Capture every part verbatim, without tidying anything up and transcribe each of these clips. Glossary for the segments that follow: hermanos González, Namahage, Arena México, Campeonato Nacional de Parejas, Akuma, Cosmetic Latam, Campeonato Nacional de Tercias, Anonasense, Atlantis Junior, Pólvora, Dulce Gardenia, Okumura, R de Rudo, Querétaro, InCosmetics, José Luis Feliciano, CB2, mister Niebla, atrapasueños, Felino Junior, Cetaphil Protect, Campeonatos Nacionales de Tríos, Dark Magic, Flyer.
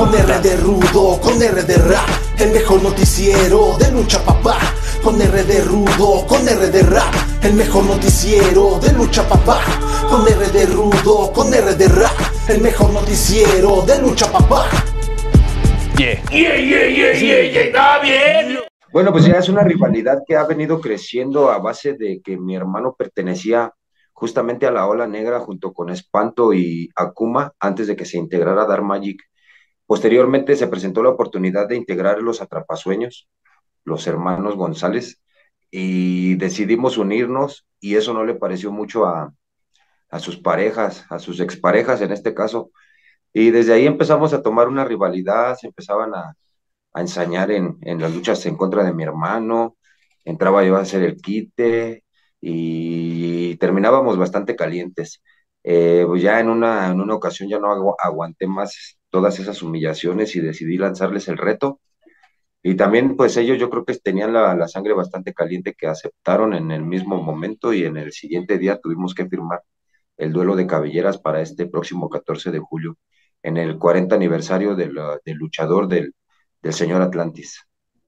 Con R de Rudo, con R de Rap, el mejor noticiero de lucha, papá. Con R de Rudo, con R de Rap, el mejor noticiero de lucha, papá. Con R de Rudo, con R de Rap, el mejor noticiero de lucha, papá. Yeah, yeah, yeah, yeah, yeah, yeah. Está bien. Bueno, pues ya es una rivalidad que ha venido creciendo a base de que mi hermano pertenecía justamente a la Ola Negra junto con Espanto y Akuma antes de que se integrara Dark Magic. Posteriormente se presentó la oportunidad de integrar los Atrapasueños, los hermanos González, y decidimos unirnos, y eso no le pareció mucho a, a sus parejas, a sus exparejas en este caso, y desde ahí empezamos a tomar una rivalidad. Se empezaban a, a ensañar en, en las luchas en contra de mi hermano, entraba yo a hacer el quite, y terminábamos bastante calientes. Eh, pues ya en una, en una ocasión ya no agu aguanté más todas esas humillaciones y decidí lanzarles el reto, y también pues ellos yo creo que tenían la, la sangre bastante caliente, que aceptaron en el mismo momento, y en el siguiente día tuvimos que firmar el duelo de cabelleras para este próximo catorce de julio, en el cuarenta aniversario del, del luchador del, del señor Atlantis.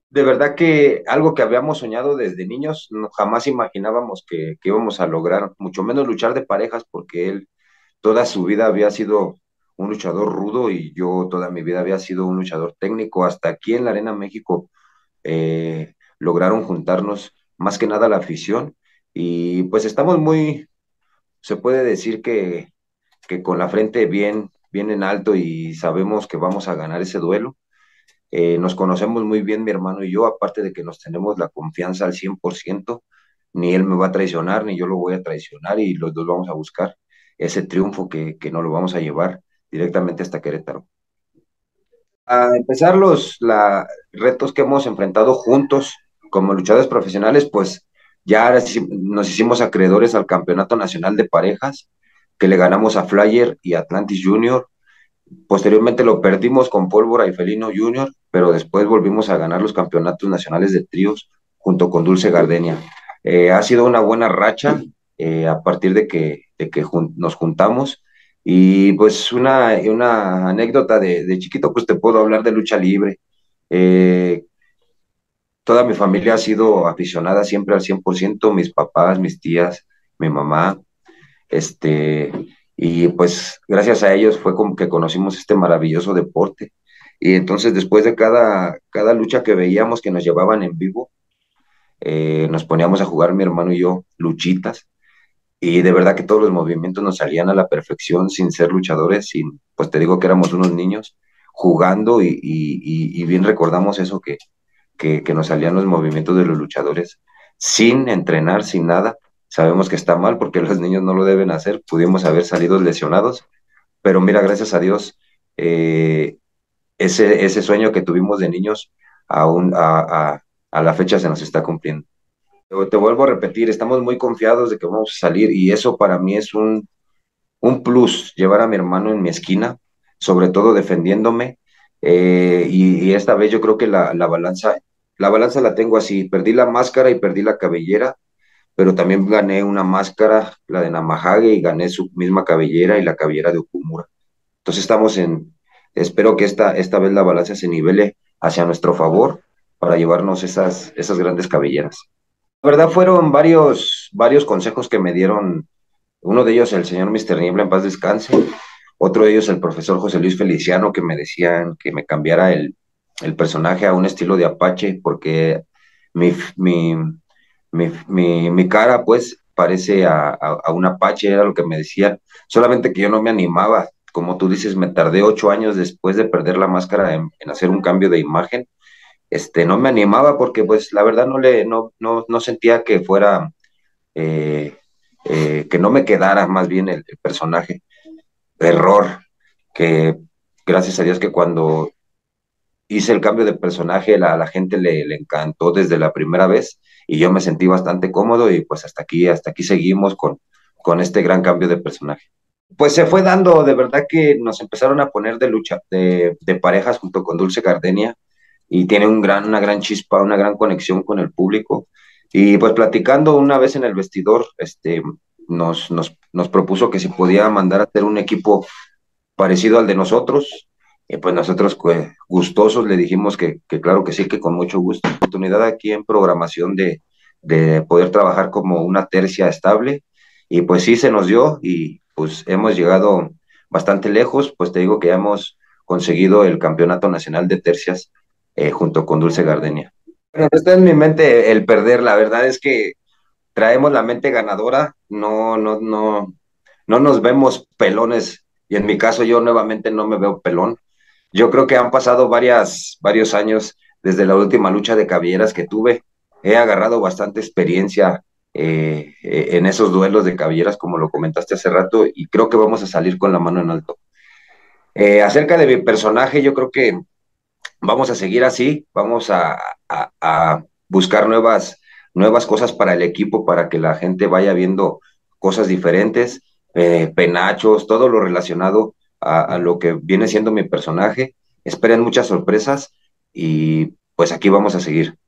De verdad que algo que habíamos soñado desde niños, no, jamás imaginábamos que, que íbamos a lograr, mucho menos luchar de parejas, porque él toda su vida había sido un luchador rudo y yo toda mi vida había sido un luchador técnico. Hasta aquí en la Arena México eh, lograron juntarnos más que nada la afición, y pues estamos muy, se puede decir que, que con la frente bien, bien en alto, y sabemos que vamos a ganar ese duelo. Eh, nos conocemos muy bien mi hermano y yo, aparte de que nos tenemos la confianza al cien por ciento, ni él me va a traicionar, ni yo lo voy a traicionar, y los dos vamos a buscar ese triunfo que, que nos lo vamos a llevar directamente hasta Querétaro. A empezar los la, retos que hemos enfrentado juntos como luchadores profesionales, pues ya nos hicimos acreedores al Campeonato Nacional de Parejas, que le ganamos a Flyer y Atlantis Junior. Posteriormente lo perdimos con Pólvora y Felino Junior, pero después volvimos a ganar los Campeonatos Nacionales de Tríos junto con Dulce Gardenia. Eh, ha sido una buena racha eh, a partir de que, de que jun nos juntamos, y pues una, una anécdota de, de chiquito, pues te puedo hablar de lucha libre. Eh, toda mi familia ha sido aficionada siempre al cien por ciento, mis papás, mis tías, mi mamá, este... y pues gracias a ellos fue como que conocimos este maravilloso deporte. Y entonces después de cada, cada lucha que veíamos que nos llevaban en vivo, eh, nos poníamos a jugar mi hermano y yo luchitas, y de verdad que todos los movimientos nos salían a la perfección sin ser luchadores, sin, pues te digo que éramos unos niños jugando, y, y, y, y bien recordamos eso, que, que, que nos salían los movimientos de los luchadores sin entrenar, sin nada. Sabemos que está mal porque los niños no lo deben hacer, pudimos haber salido lesionados, pero mira, gracias a Dios, eh, ese, ese sueño que tuvimos de niños aún a, a, a la fecha se nos está cumpliendo. Te, te vuelvo a repetir, estamos muy confiados de que vamos a salir, y eso para mí es un, un plus, llevar a mi hermano en mi esquina, sobre todo defendiéndome, eh, y, y esta vez yo creo que la, la balanza, la balanza la tengo así: perdí la máscara y perdí la cabellera, pero también gané una máscara, la de Namahage, y gané su misma cabellera y la cabellera de Okumura. Entonces estamos en, espero que esta, esta vez la balanza se nivele hacia nuestro favor para llevarnos esas, esas grandes cabelleras. La verdad fueron varios, varios consejos que me dieron, uno de ellos el señor mister Niebla, en paz descanse, otro de ellos el profesor José Luis Feliciano, que me decían que me cambiara el, el personaje a un estilo de apache, porque mi... mi Mi, mi, mi cara pues parece a, a, a un apache, era lo que me decían, solamente que yo no me animaba. Como tú dices, me tardé ocho años después de perder la máscara en, en hacer un cambio de imagen. Este, no me animaba porque pues la verdad no, le, no, no, no sentía que fuera, eh, eh, que no me quedara más bien el, el personaje. Error, que gracias a Dios que cuando hice el cambio de personaje, la, la gente le, le encantó desde la primera vez, y yo me sentí bastante cómodo, y pues hasta aquí, hasta aquí seguimos con, con este gran cambio de personaje. Pues se fue dando, de verdad que nos empezaron a poner de lucha, de, de parejas junto con Dulce Gardenia, y tiene un gran, una gran chispa, una gran conexión con el público. Y pues platicando una vez en el vestidor, este, nos, nos, nos propuso que se podía mandar a hacer un equipo parecido al de nosotros, Y pues nosotros gustosos le dijimos que, que claro que sí, que con mucho gusto. Oportunidad aquí en programación de, de poder trabajar como una tercia estable, y pues sí se nos dio, y pues hemos llegado bastante lejos. Pues te digo que ya hemos conseguido el Campeonato Nacional de Tercias eh, junto con Dulce Gardenia. Bueno, está en mi mente el perder, la verdad es que traemos la mente ganadora, no, no, no, no nos vemos pelones, y en mi caso yo nuevamente no me veo pelón. Yo creo que han pasado varias, varios años desde la última lucha de cabelleras que tuve. He agarrado bastante experiencia eh, en esos duelos de cabelleras, como lo comentaste hace rato, y creo que vamos a salir con la mano en alto. Eh, acerca de mi personaje, yo creo que vamos a seguir así, vamos a, a, a buscar nuevas, nuevas cosas para el equipo, para que la gente vaya viendo cosas diferentes, eh, penachos, todo lo relacionado A, a lo que viene siendo mi personaje. Esperen muchas sorpresas y pues aquí vamos a seguir.